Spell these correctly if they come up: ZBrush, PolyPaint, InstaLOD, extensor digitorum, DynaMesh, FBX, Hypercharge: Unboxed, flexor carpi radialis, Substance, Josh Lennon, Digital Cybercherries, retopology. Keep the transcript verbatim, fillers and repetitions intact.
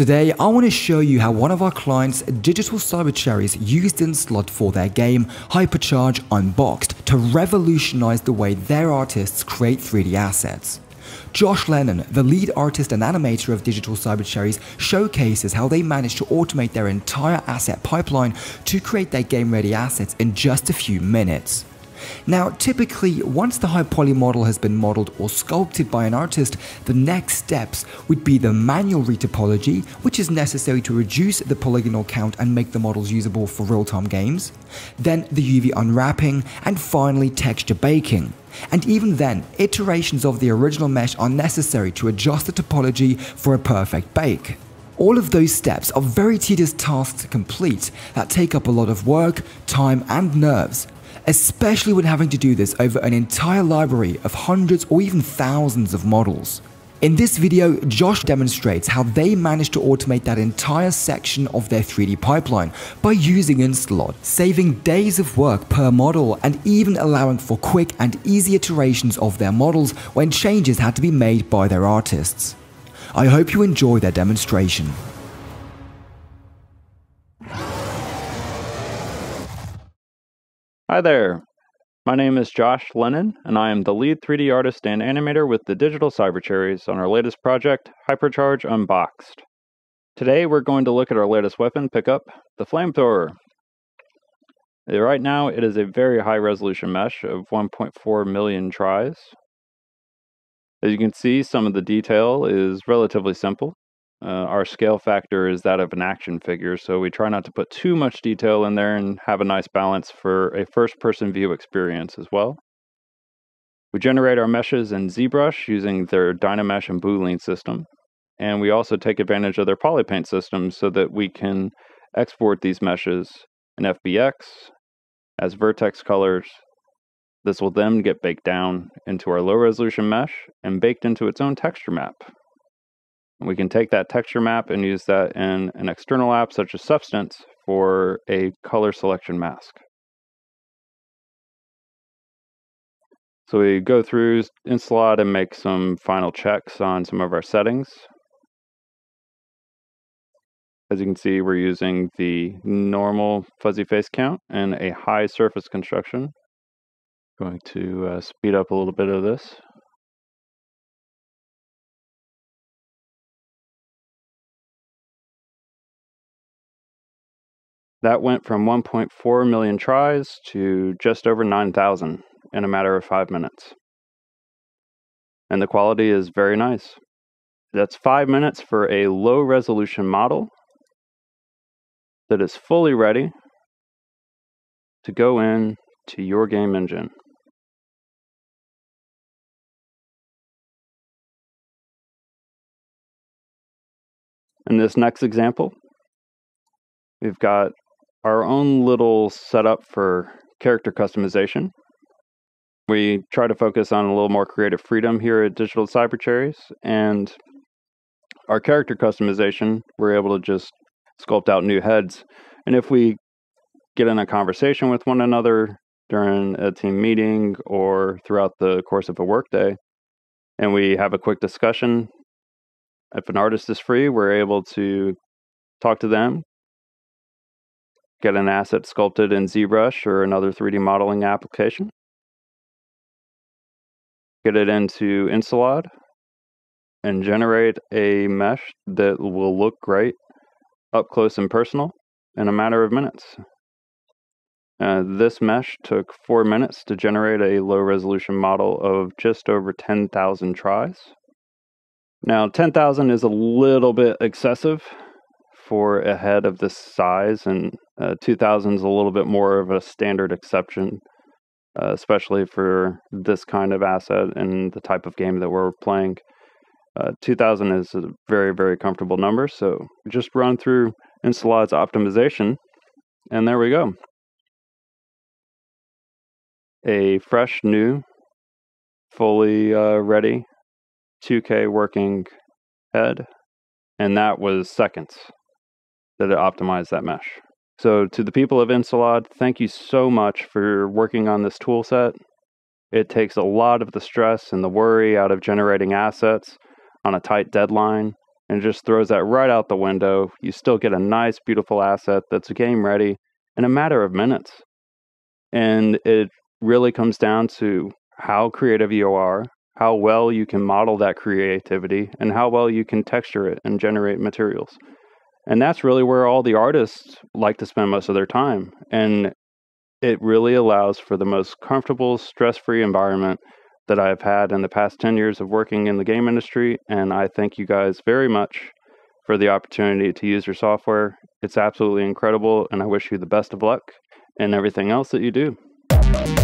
Today, I want to show you how one of our clients, Digital Cybercherries, used InstaLOD for their game, Hypercharge Unboxed, to revolutionize the way their artists create three D assets. Josh Lennon, the lead artist and animator of Digital Cybercherries, showcases how they managed to automate their entire asset pipeline to create their game-ready assets in just a few minutes. Now, typically, once the high poly model has been modeled or sculpted by an artist, the next steps would be the manual retopology, which is necessary to reduce the polygonal count and make the models usable for real-time games, then the U V unwrapping, and finally texture baking. And even then, iterations of the original mesh are necessary to adjust the topology for a perfect bake. All of those steps are very tedious tasks to complete that take up a lot of work, time, and nerves, especially when having to do this over an entire library of hundreds or even thousands of models. In this video, Josh demonstrates how they managed to automate that entire section of their three D pipeline by using InstaLOD, saving days of work per model and even allowing for quick and easy iterations of their models when changes had to be made by their artists. I hope you enjoy their demonstration. Hi there, my name is Josh Lennon, and I am the lead three D artist and animator with the Digital Cybercherries on our latest project, Hypercharge Unboxed. Today we're going to look at our latest weapon pickup, the flamethrower. Right now it is a very high resolution mesh of one point four million tries. As you can see, some of the detail is relatively simple. Uh, our scale factor is that of an action figure, so we try not to put too much detail in there and have a nice balance for a first-person view experience as well. We generate our meshes in ZBrush using their DynaMesh and Boolean system, and we also take advantage of their PolyPaint system so that we can export these meshes in F B X as vertex colors. This will then get baked down into our low-resolution mesh and baked into its own texture map. We can take that texture map and use that in an external app such as Substance for a color selection mask. So we go through InstaLOD and make some final checks on some of our settings. As you can see, we're using the normal fuzzy face count and a high surface construction. Going to uh, speed up a little bit of this. That went from one point four million tries to just over nine thousand in a matter of five minutes. And the quality is very nice. That's five minutes for a low resolution model that is fully ready to go in to your game engine. In this next example, we've got our own little setup for character customization. We try to focus on a little more creative freedom here at Digital Cybercherries, and our character customization, we're able to just sculpt out new heads. And if we get in a conversation with one another during a team meeting or throughout the course of a workday, and we have a quick discussion, if an artist is free, we're able to talk to them, get an asset sculpted in ZBrush or another three D modeling application, get it into InstaLOD, and generate a mesh that will look great up close and personal in a matter of minutes. Uh, this mesh took four minutes to generate a low-resolution model of just over ten thousand tries. Now, ten thousand is a little bit excessive for a head of this size, and uh, two thousand is a little bit more of a standard exception, uh, especially for this kind of asset and the type of game that we're playing. Uh, two thousand is a very, very comfortable number, so just run through InstaLOD's optimization, and there we go. A fresh, new, fully uh, ready two K working head, and that was seconds that it optimized that mesh. So to the people of InstaLOD, thank you so much for working on this tool set. It takes a lot of the stress and the worry out of generating assets on a tight deadline and it just throws that right out the window. You still get a nice, beautiful asset that's game ready in a matter of minutes. And it really comes down to how creative you are, how well you can model that creativity, and how well you can texture it and generate materials. And that's really where all the artists like to spend most of their time. And it really allows for the most comfortable, stress-free environment that I've had in the past ten years of working in the game industry. And I thank you guys very much for the opportunity to use your software. It's absolutely incredible, and I wish you the best of luck in everything else that you do.